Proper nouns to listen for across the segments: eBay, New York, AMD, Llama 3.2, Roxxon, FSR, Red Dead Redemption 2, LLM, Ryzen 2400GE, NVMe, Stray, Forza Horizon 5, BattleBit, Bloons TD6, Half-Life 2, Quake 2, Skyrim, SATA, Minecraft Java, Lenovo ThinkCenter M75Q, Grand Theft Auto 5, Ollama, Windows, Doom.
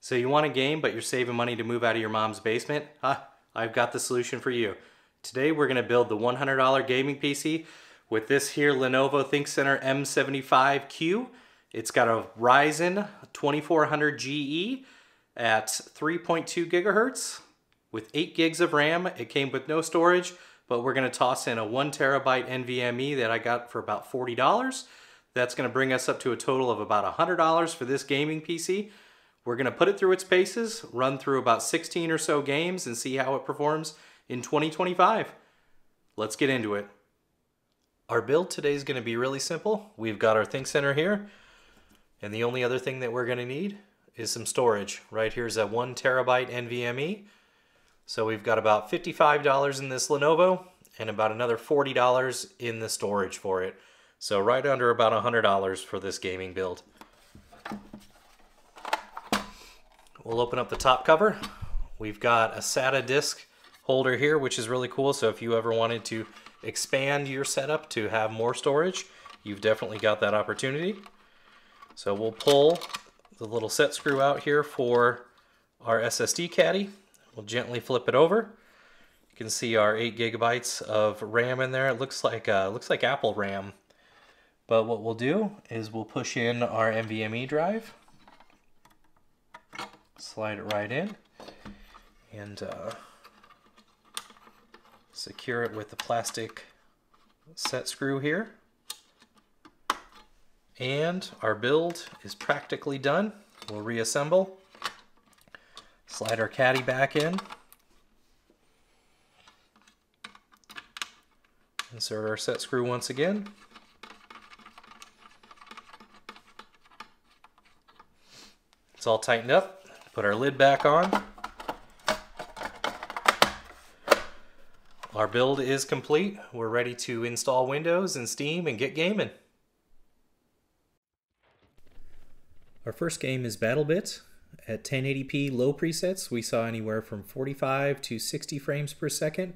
So you want a game, but you're saving money to move out of your mom's basement? I've got the solution for you. Today we're gonna build the $100 gaming PC with this here Lenovo ThinkCenter M75Q. It's got a Ryzen 2400GE at 3.2 gigahertz with 8 gigs of RAM. It came with no storage, but we're gonna toss in a 1 terabyte NVMe that I got for about $40. That's gonna bring us up to a total of about $100 for this gaming PC. We're gonna put it through its paces, run through about 16 or so games and see how it performs in 2025. Let's get into it. Our build today is gonna be really simple. We've got our ThinkCenter here, and the only other thing that we're gonna need is some storage. Right here's a 1 terabyte NVMe. So we've got about $55 in this Lenovo and about another $40 in the storage for it. So right under about $100 for this gaming build. We'll open up the top cover. We've got a SATA disk holder here, which is really cool. So if you ever wanted to expand your setup to have more storage, you've definitely got that opportunity. So we'll pull the little set screw out here for our SSD caddy. We'll gently flip it over. You can see our 8 gigabytes of RAM in there. It looks like Apple RAM. But what we'll do is we'll push in our NVMe drive, slide it right in, and secure it with the plastic set screw here. And our build is practically done. We'll reassemble, slide our caddy back in, insert our set screw once again. It's all tightened up. Put our lid back on. Our build is complete. We're ready to install Windows and Steam and get gaming. Our first game is BattleBit. At 1080p low presets, we saw anywhere from 45 to 60 frames per second.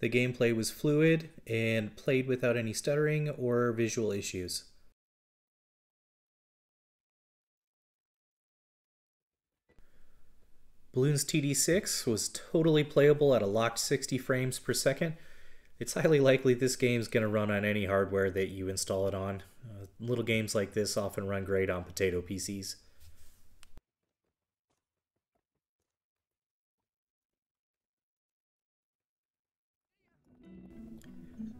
The gameplay was fluid and played without any stuttering or visual issues. Bloons TD6 was totally playable at a locked 60 frames per second. It's highly likely this game's going to run on any hardware that you install it on. Little games like this often run great on potato PCs.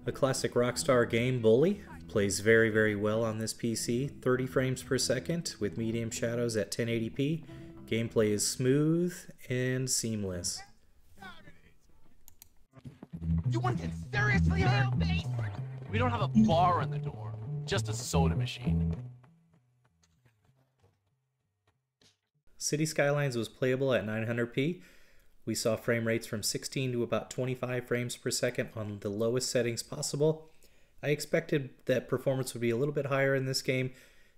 A classic Rockstar game, Bully, plays very, very well on this PC. 30 frames per second with medium shadows at 1080p. Gameplay is smooth and seamless. You want to get seriously hurt? We don't have a bar on the door, just a soda machine. City Skylines was playable at 900p. We saw frame rates from 16 to about 25 frames per second on the lowest settings possible. I expected that performance would be a little bit higher in this game.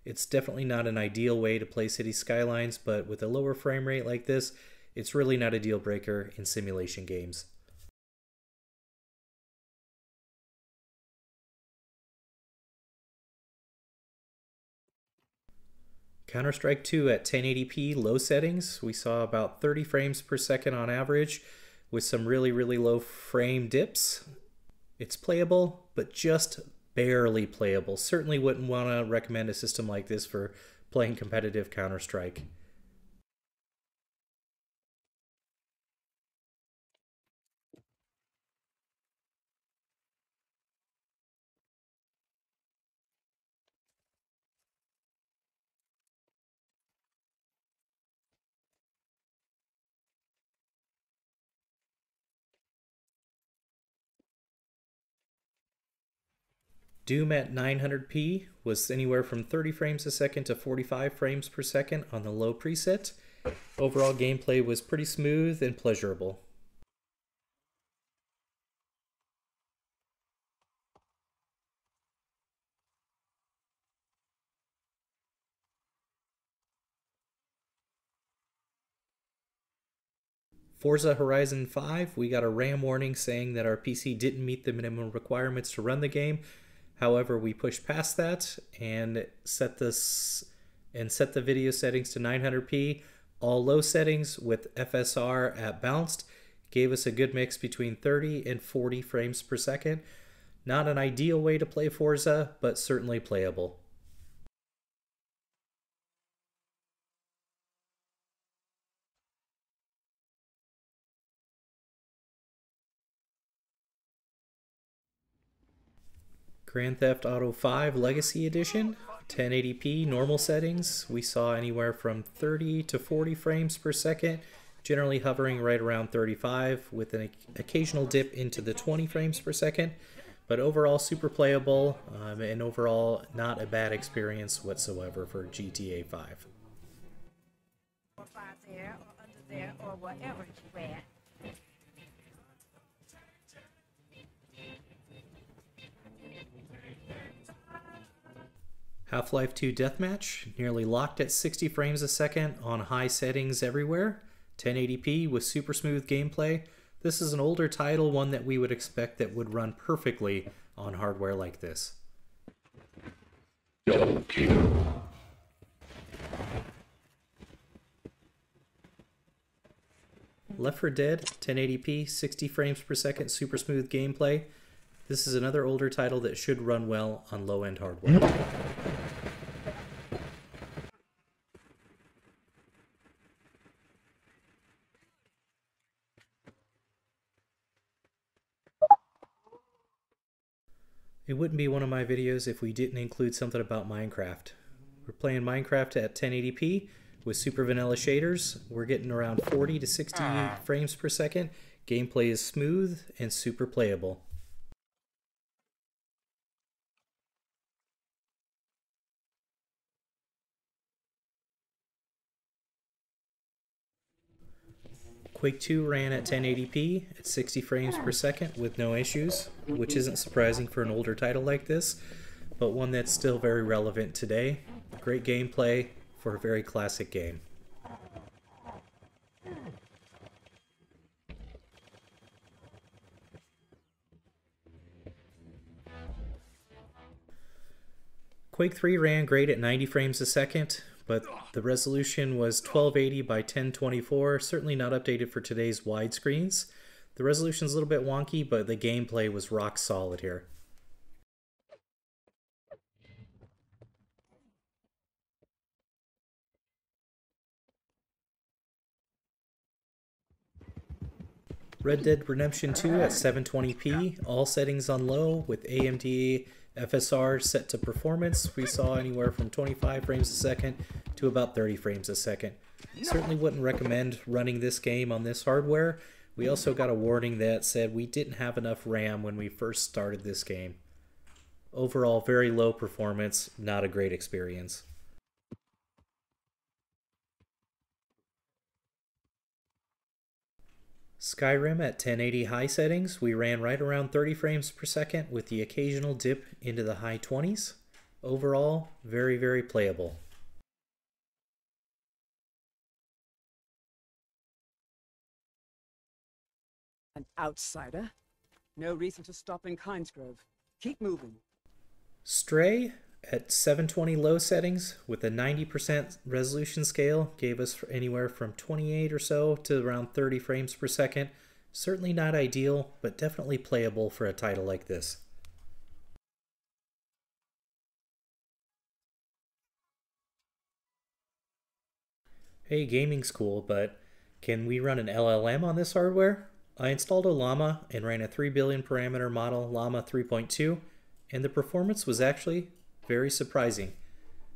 It's definitely not an ideal way to play City Skylines, but with a lower frame rate like this, it's really not a deal breaker in simulation games. Counter-Strike 2 at 1080p low settings, we saw about 30 frames per second on average with some really, really low frame dips. It's playable, but just barely playable. Certainly wouldn't want to recommend a system like this for playing competitive Counter-Strike. Doom at 900p was anywhere from 30 frames a second to 45 frames per second on the low preset. Overall gameplay was pretty smooth and pleasurable. Forza Horizon 5, we got a RAM warning saying that our PC didn't meet the minimum requirements to run the game. However, we pushed past that and set the video settings to 900p All low settings with FSR at balanced gave us a good mix between 30 and 40 frames per second. Not an ideal way to play Forza, but certainly playable. Grand Theft Auto 5 Legacy Edition, 1080p normal settings. We saw anywhere from 30 to 40 frames per second, generally hovering right around 35 with an occasional dip into the 20 frames per second, but overall super playable and overall not a bad experience whatsoever for GTA 5. Or 5 there or under there or whatever you at. Half-Life 2 Deathmatch, nearly locked at 60 frames a second on high settings everywhere, 1080p with super smooth gameplay. This is an older title, one that we would expect that would run perfectly on hardware like this. Double kill. Left 4 Dead, 1080p, 60 frames per second, super smooth gameplay. This is another older title that should run well on low-end hardware. It wouldn't be one of my videos if we didn't include something about Minecraft. We're playing Minecraft at 1080p with super vanilla shaders. We're getting around 40 to 60 frames per second. Gameplay is smooth and super playable. Quake 2 ran at 1080p at 60 frames per second with no issues, which isn't surprising for an older title like this, but one that's still very relevant today. Great gameplay for a very classic game. Quake 3 ran great at 90 frames a second, but the resolution was 1280 by 1024, certainly not updated for today's widescreens. The resolution's a little bit wonky, but the gameplay was rock solid here. Red Dead Redemption 2 at 720p, all settings on low with AMD FSR set to performance. We saw anywhere from 25 frames a second to about 30 frames a second. Certainly wouldn't recommend running this game on this hardware. We also got a warning that said we didn't have enough RAM when we first started this game. Overall, very low performance, not a great experience. Skyrim at 1080 high settings, we ran right around 30 frames per second with the occasional dip into the high 20s. Overall, very, very playable. An outsider? No reason to stop in Kynesgrove. Keep moving. Stray at 720 low settings with a 90% resolution scale gave us anywhere from 28 or so to around 30 frames per second. Certainly not ideal, but definitely playable for a title like this. Hey, gaming's cool, but can we run an LLM on this hardware? I installed Ollama and ran a 3 billion parameter model Llama 3.2, and the performance was actually very surprising.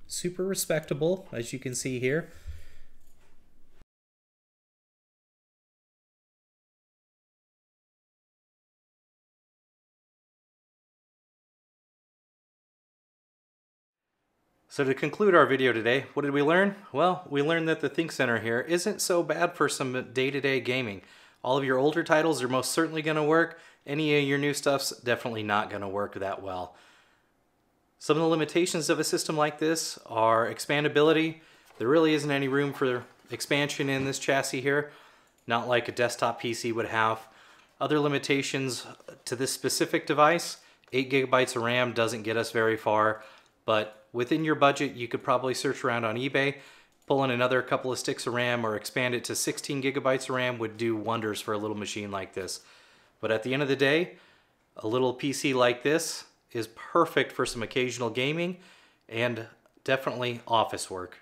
Super respectable, as you can see here. So to conclude our video today, what did we learn? Well, we learned that the ThinkCenter here isn't so bad for some day-to-day gaming. All of your older titles are most certainly going to work. Any of your new stuff's definitely not going to work that well. Some of the limitations of a system like this are expandability. There really isn't any room for expansion in this chassis here, not like a desktop PC would have. Other limitations to this specific device, 8 GB of RAM doesn't get us very far, but within your budget, you could probably search around on eBay pulling another couple of sticks of RAM or expand it to 16 gigabytes of RAM would do wonders for a little machine like this. But at the end of the day, a little PC like this is perfect for some occasional gaming and definitely office work.